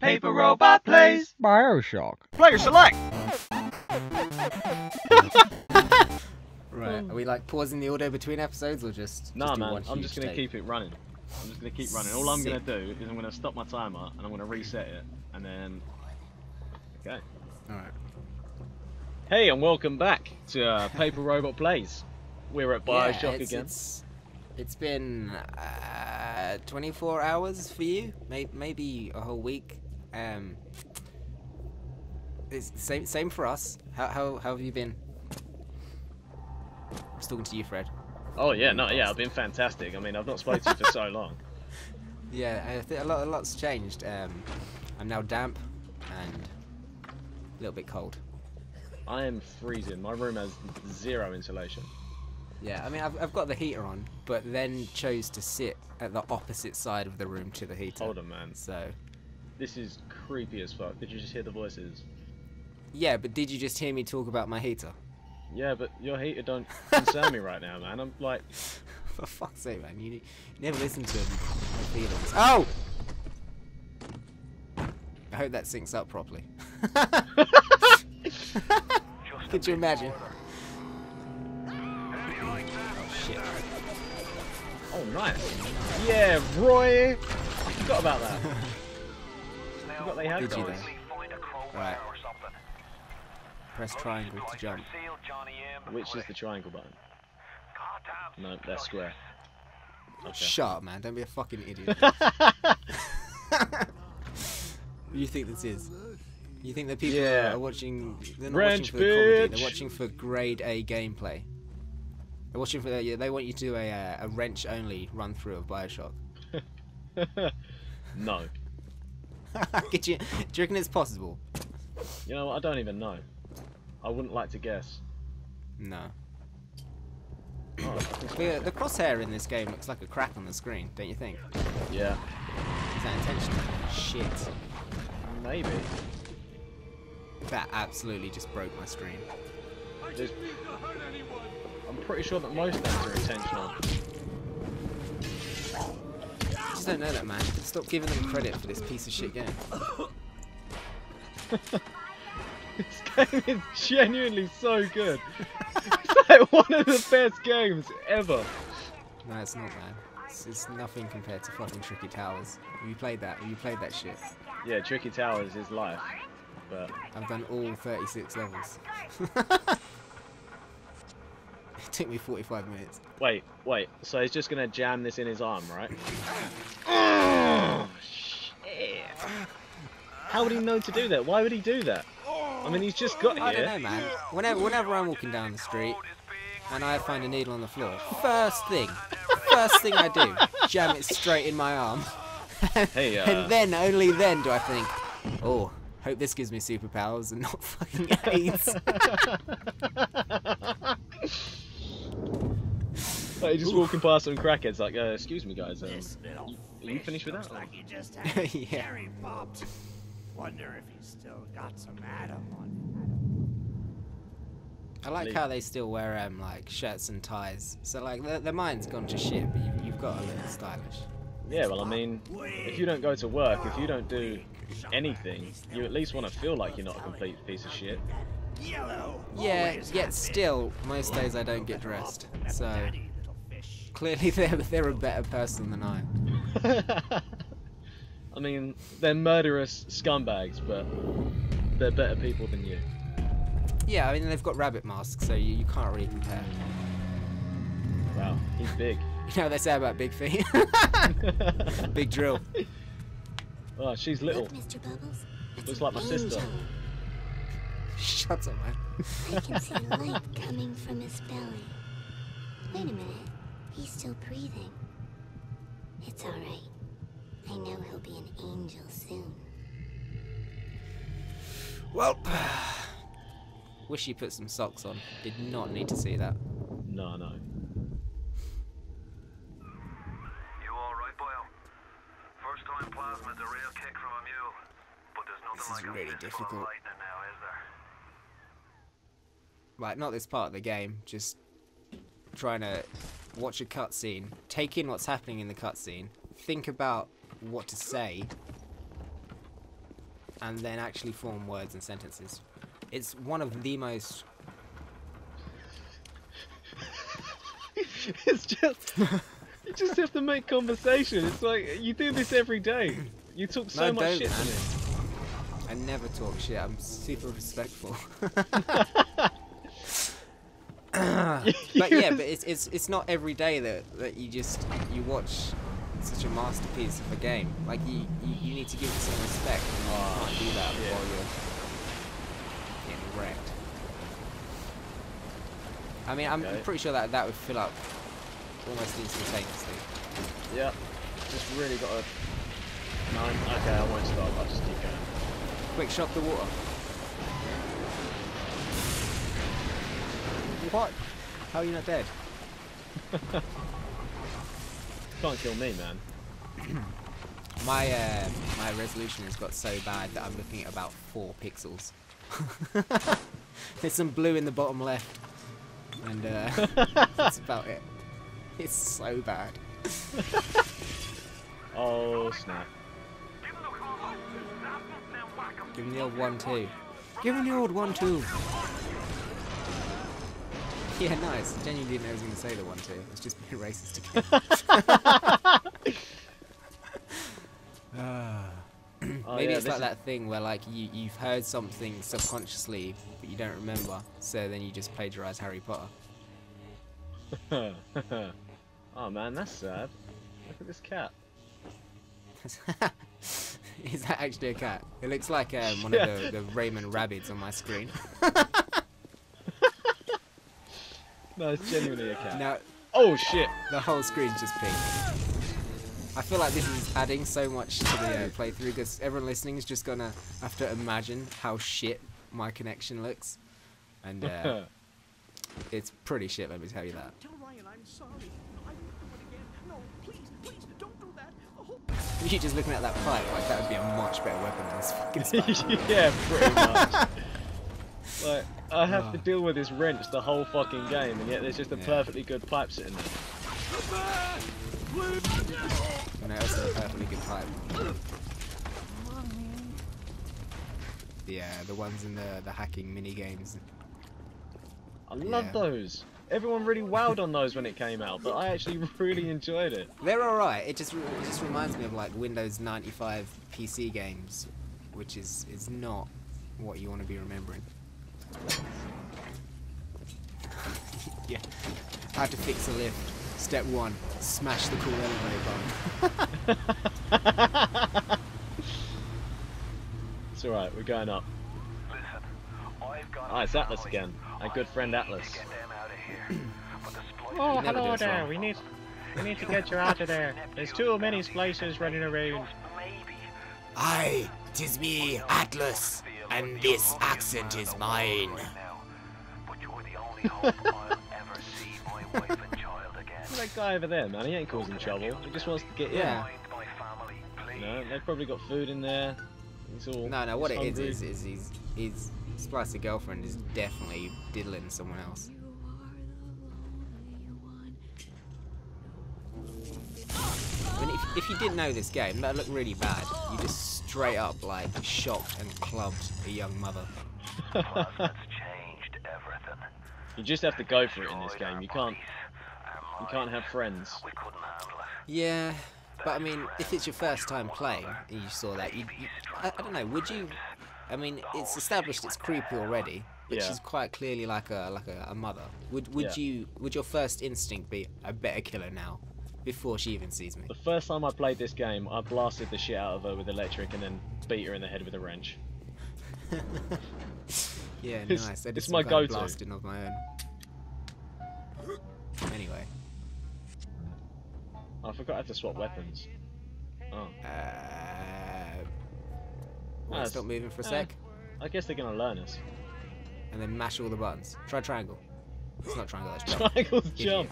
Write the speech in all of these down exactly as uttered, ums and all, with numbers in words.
Paper Robot Plays Bioshock. Player select! Right, are we like pausing the audio between episodes or just. Nah, just man, one I'm just gonna tape. Keep it running. I'm just gonna keep running. All I'm gonna do is I'm gonna stop my timer and I'm gonna reset it and then. Okay. Alright. Hey, and welcome back to uh, Paper Robot Plays. We're at Bioshock yeah, it's, again. It's, it's been uh, twenty-four hours for you, may, maybe a whole week. Um, it's same same for us. How how how have you been? I was talking to you, Fred. Oh yeah, no, yeah, I've been fantastic. I mean, I've not spoken to you for so long. Yeah, I think a lot a lot's changed. Um, I'm now damp and a little bit cold. I am freezing. My room has zero insulation. Yeah, I mean, I've, I've got the heater on, but then chose to sit at the opposite side of the room to the heater. Hold on, man. So, this is creepy as fuck. Did you just hear the voices? Yeah, but did you just hear me talk about my heater? Yeah, but your heater don't concern me right now, man. I'm like... For fuck's sake, man. You, you never listen to him. Oh! I hope that syncs up properly. Could you imagine? Oh, nice. Yeah, Roy! I forgot about that. I forgot they had Did you then? Right. Press triangle to jump. Which is the triangle button? No, that's square. Okay. Shut up, man. Don't be a fucking idiot. What do you think this is? You think that people yeah. are watching... They're not Ranch, watching for bitch. comedy. They're watching for grade A gameplay. They're watching for... Uh, they want you to do a, uh, a wrench-only run-through of Bioshock. No. Could you, do you reckon it's possible? You know, I don't even know. I wouldn't like to guess. No. Oh, the, the crosshair in this game looks like a crack on the screen, don't you think? Yeah. Is that intentional? Shit. Maybe. That absolutely just broke my screen. I just need to hurt anyone. I'm pretty sure that most things are intentional. I just don't know that, man. Stop giving them credit for this piece of shit game. This game is genuinely so good. It's like one of the best games ever. No, it's not, man. It's, it's nothing compared to fucking Tricky Towers. Have you played that? Have you played that shit? Yeah, Tricky Towers is life. But I've done all thirty-six levels. It took me forty-five minutes. Wait, wait. So he's just gonna jam this in his arm, right? Oh, shit. How would he know to do that? Why would he do that? I mean, he's just got I here. I don't know, man. Whenever, whenever I'm walking down the street and I find a needle on the floor, first thing, first thing I do, jam it straight in my arm. Hey, uh... And then, only then, do I think, oh. Hope this gives me superpowers and not fucking AIDS. Like you're just Ooh. walking past some crackheads like, uh, excuse me guys, um, are you finished with that? Like you just had yeah. Wonder if he's still got some atom on it. I like how they still wear um, like shirts and ties. So like their, their mind's gone to shit, but you, you've got a little stylish. Yeah, well I mean, if you don't go to work, if you don't do anything, you at least want to feel like you're not a complete piece of shit. Yeah, yet still, most days I don't get dressed, so clearly they're, they're a better person than I. I mean, they're murderous scumbags, but they're better people than you. Yeah, I mean, they've got rabbit masks, so you, you can't really compare. Wow, he's big. You know what they say about big feet? Big drill. Oh, she's little. Look, Mister Bubbles, looks like my sister. Shut up, man. I can see light coming from his belly. Wait a minute. He's still breathing. It's all right. I know he'll be an angel soon. Well, wish he put some socks on. Did not need to see that. No, no. This is really difficult. Like, not this part of the game, just trying to watch a cutscene, take in what's happening in the cutscene, think about what to say, and then actually form words and sentences. It's one of the most... It's just... You just have to make conversation. It's like, you do this every day. You talk so no, much don't, shit man. to me. I never talk shit. I'm super respectful. But yeah, but it's it's it's not every day that that you just you watch such a masterpiece of a game. Like you you, you need to give it some respect. You oh, can't do that yeah. while you're getting wrecked. I mean, I'm okay. pretty sure that that would fill up almost instantaneously. Yeah, just really got a nine. Okay, I won't stop. I'll just keep going. Quick shot the water. What? How are you not dead? Can't kill me, man. My uh, my resolution has got so bad that I'm looking at about four pixels. There's some blue in the bottom left, and uh, that's about it. It's so bad. Oh snap! Give him the old one two. Give him the old one two. Yeah, nice. I genuinely didn't know I was going to say the one two. I was just being racist again. uh, Maybe oh, yeah, it's like is... that thing where like you, you've heard something subconsciously, but you don't remember, so then you just plagiarise Harry Potter. Oh man, that's sad. Look at this cat. Is that actually a cat? It looks like um, one yeah. of the, the Raymond Rabbids on my screen. No, it's genuinely a cat. Now, oh shit! The whole screen's just pink. I feel like this is adding so much to the uh, playthrough because everyone listening is just gonna have to imagine how shit my connection looks, and uh, it's pretty shit. Let me tell you that. Tell Ryan I'm sorry. I won't do it again. No, please, please don't do that. You should just looking at that pipe, like that would be a much better weapon than this fucking spider. Yeah, pretty much. Like, I have oh. to deal with this wrench the whole fucking game, and yet there's just a yeah. perfectly good pipe sitting there. And I also have a perfectly good pipe. Yeah, the ones in the, the hacking mini-games. I love yeah. those! Everyone really wowed on those when it came out, but I actually really enjoyed it. They're alright. It just it just reminds me of like Windows ninety-five P C games, which is is not what you want to be remembering. Yeah, I had to fix the lift. Step one: smash the cool elevator button. It's alright. We're going up. Ah, it's Atlas again. Our good friend Atlas. Oh, hello there. Well. We need, we need to get you out of there. There's too many splices running around. Aye, tis me, Atlas, and this accent is mine. That guy over there, man, he ain't causing trouble. He just wants to get yeah. in. No, they've probably got food in there. It's all. No, no. What it hungry. is is is his splicey girlfriend is definitely diddling someone else. I mean, if, if you didn't know this game, that looked really bad. You just straight up, like, shocked and clubbed a young mother. You just have to go for it in this game. You can't, you can't have friends. Yeah, but I mean, if it's your first time playing and you saw that, you, you, I, I don't know, would you? I mean, it's established it's creepy already, but yeah. she's quite clearly like a like a, a mother. Would would yeah. you? Would your first instinct be, I better kill her now? Before she even sees me. The first time I played this game, I blasted the shit out of her with electric and then beat her in the head with a wrench. Yeah, it's, nice. I did it's my go-to. Blasting of my own. Anyway, I forgot I have to swap weapons. Oh. Uh, no, stop moving for a uh, sec. I guess they're gonna learn us. And then mash all the buttons. Try triangle. It's not triangle. That's jump. Triangle's jump.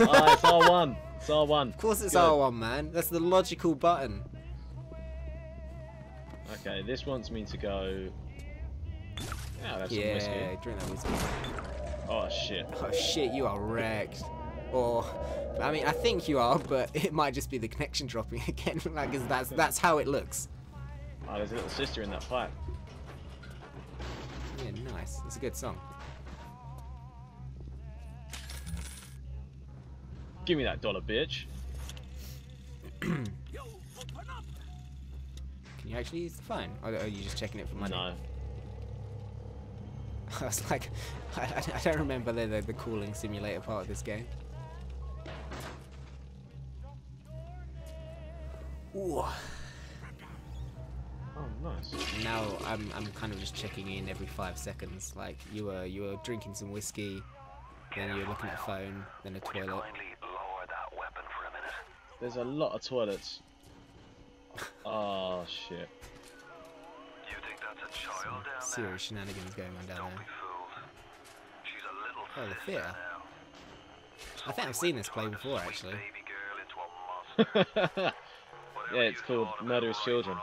Ah, it's R one. It's R one. Of course it's Good. R one, man. That's the logical button. Okay, this wants me to go... Oh, that's yeah, some whiskey. Drink that whiskey. Oh, shit. Oh, shit, you are wrecked. or I mean, I think you are, but it might just be the connection dropping again, like, cause that's that's how it looks. Oh, there's a little sister in that pipe. Yeah, nice. It's a good song. Give me that dollar, bitch. Can you actually use the phone? Or are you just checking it for money? No. I was like, I, I don't remember the, the, the calling simulator part of this game. Ooh. Oh, nice. Now I'm I'm kind of just checking in every five seconds. Like you were you were drinking some whiskey, then you were looking at a phone, then a toilet. Lower that weapon for a minute? There's a lot of toilets. Oh shit. You think that's a child down there? Serious shenanigans going on down there. She's a little oh, the theater. I think I've seen this play before actually. Yeah, it's called Murderous Children.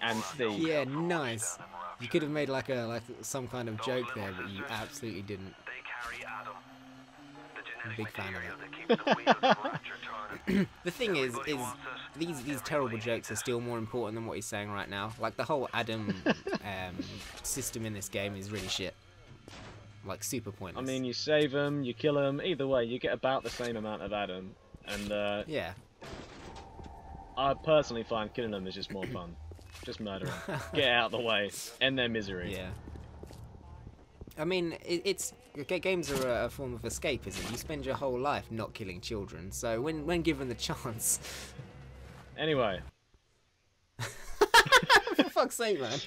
And Steve. Yeah, nice. You could have made like a like some kind of joke there, but you absolutely didn't. I'm a big fan of it. The thing is, is these these terrible jokes are still more important than what he's saying right now. Like the whole Adam um, system in this game is really shit. Like super pointless. I mean, you save him, you kill him. Either way, you get about the same amount of Adam. And uh, yeah. I personally find killing them is just more fun. Just murder them. Get out of the way. End their misery. Yeah. I mean, it, it's games are a, a form of escapism. You spend your whole life not killing children, so when when given the chance. Anyway. For fuck's sake, man.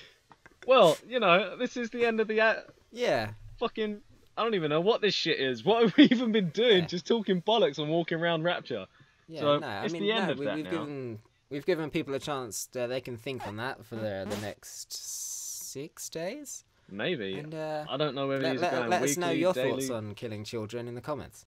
Well, you know, this is the end of the. Uh, yeah. Fucking. I don't even know what this shit is. What have we even been doing? Yeah. Just talking bollocks and walking around Rapture. Yeah, so no, it's I mean, the end no, of we, that we've now. given we've given people a chance. Uh, they can think on that for the the next six days. Maybe. And, uh, I don't know whether let, he's let, going let weekly, us know your daily... thoughts on killing children in the comments.